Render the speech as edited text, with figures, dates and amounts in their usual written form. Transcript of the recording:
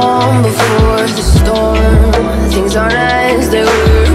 calm before the storm. Things aren't as they were.